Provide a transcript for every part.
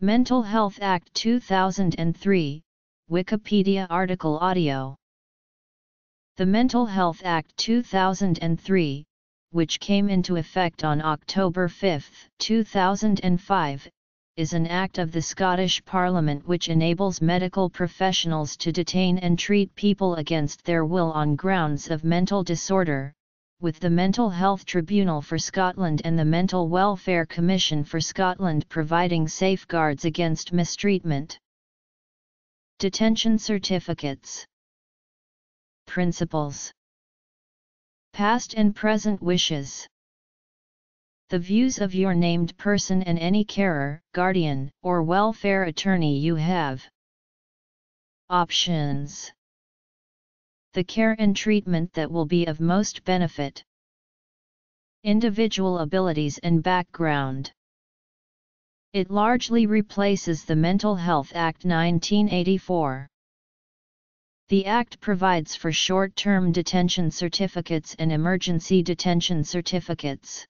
Mental Health Act 2003, Wikipedia article audio. The Mental Health Act 2003, which came into effect on October 5, 2005, is an act of the Scottish Parliament which enables medical professionals to detain and treat people against their will on grounds of mental disorder, with the Mental Health Tribunal for Scotland and the Mental Welfare Commission for Scotland providing safeguards against mistreatment. Detention certificates. Principles. Past and present wishes. The views of your named person and any carer, guardian, or welfare attorney you have. Options. The care and treatment that will be of most benefit. Individual abilities and background. It largely replaces the Mental Health Act 1984. The Act provides for short-term detention certificates and emergency detention certificates.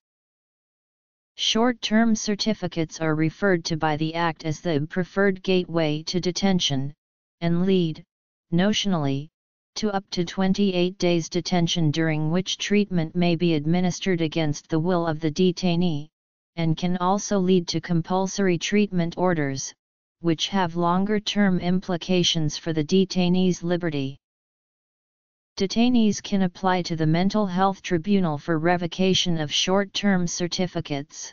Short-term certificates are referred to by the Act as the preferred gateway to detention, and lead, notionally, to up to 28 days detention during which treatment may be administered against the will of the detainee, and can also lead to compulsory treatment orders, which have longer-term implications for the detainee's liberty. Detainees can apply to the Mental Health Tribunal for revocation of short-term certificates.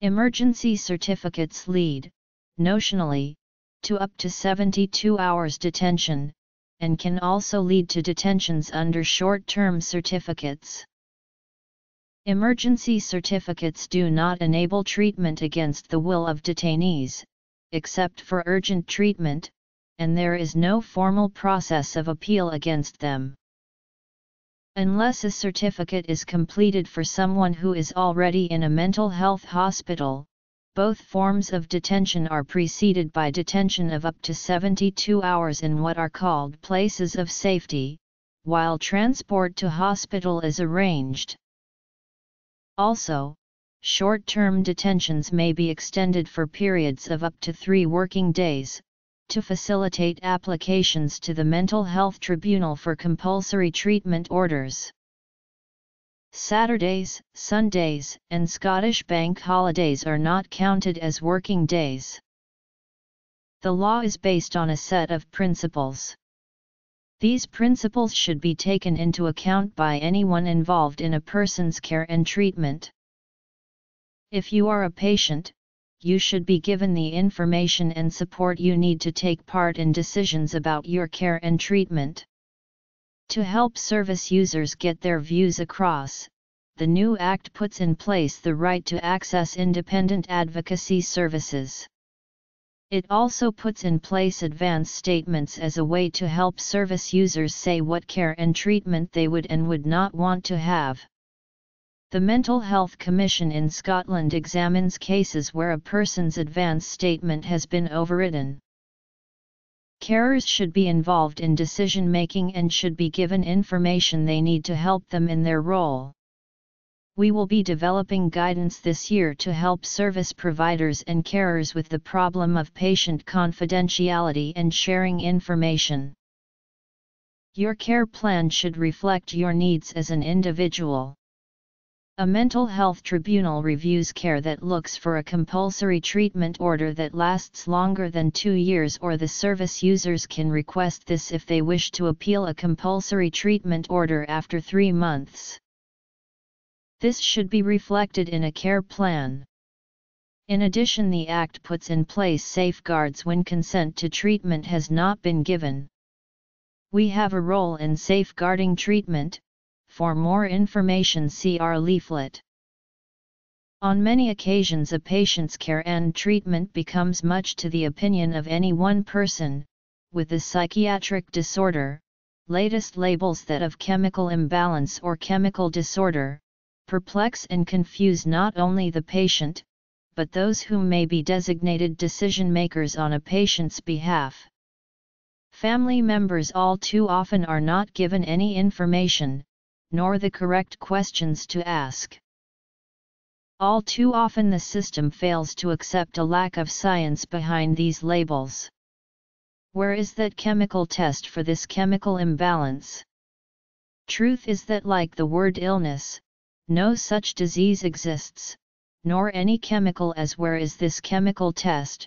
Emergency certificates lead, notionally, to up to 72 hours detention, and can also lead to detentions under short-term certificates. Emergency certificates do not enable treatment against the will of detainees, except for urgent treatment, and there is no formal process of appeal against them. Unless a certificate is completed for someone who is already in a mental health hospital, both forms of detention are preceded by detention of up to 72 hours in what are called places of safety, while transport to hospital is arranged. Also, short-term detentions may be extended for periods of up to 3 working days, to facilitate applications to the Mental Health Tribunal for compulsory treatment orders. Saturdays, Sundays, and Scottish bank holidays are not counted as working days. The law is based on a set of principles. These principles should be taken into account by anyone involved in a person's care and treatment. If you are a patient, you should be given the information and support you need to take part in decisions about your care and treatment. To help service users get their views across, the new Act puts in place the right to access independent advocacy services. It also puts in place advance statements as a way to help service users say what care and treatment they would and would not want to have. The Mental Health Commission in Scotland examines cases where a person's advance statement has been overridden. Carers should be involved in decision-making and should be given information they need to help them in their role. We will be developing guidance this year to help service providers and carers with the problem of patient confidentiality and sharing information. Your care plan should reflect your needs as an individual. A mental health tribunal reviews care that looks for a compulsory treatment order that lasts longer than 2 years, or the service users can request this if they wish to appeal a compulsory treatment order after 3 months. This should be reflected in a care plan. In addition, the Act puts in place safeguards when consent to treatment has not been given. We have a role in safeguarding treatment. For more information, see our leaflet. On many occasions, a patient's care and treatment becomes much to the opinion of any one person, with a psychiatric disorder, latest labels that of chemical imbalance or chemical disorder, perplex and confuse not only the patient, but those who may be designated decision-makers on a patient's behalf. Family members all too often are not given any information, nor the correct questions to ask. All too often the system fails to accept a lack of science behind these labels. Where is that chemical test for this chemical imbalance? Truth is that, like the word illness, no such disease exists, nor any chemical as where is this chemical test,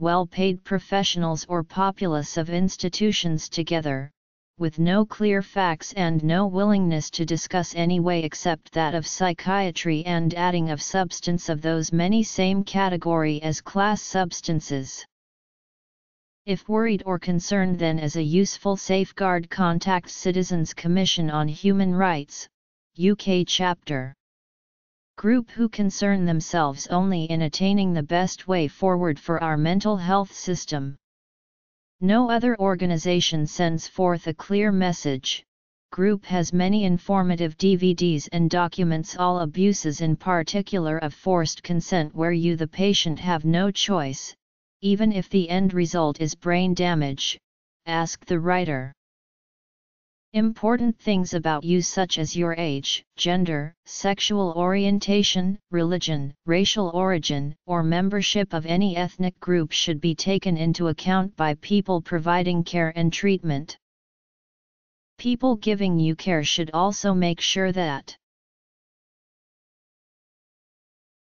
well-paid professionals or populace of institutions together, with no clear facts and no willingness to discuss any way except that of psychiatry and adding of substance of those many same category as class substances. If worried or concerned, then as a useful safeguard contact Citizens Commission on Human Rights, UK Chapter. Group who concern themselves only in attaining the best way forward for our mental health system. No other organisation sends forth a clear message. Group has many informative DVDs and documents all abuses, in particular of forced consent where you the patient have no choice. Even if the end result is brain damage, ask the writer. Important things about you such as your age, gender, sexual orientation, religion, racial origin, or membership of any ethnic group should be taken into account by people providing care and treatment. People giving you care should also make sure that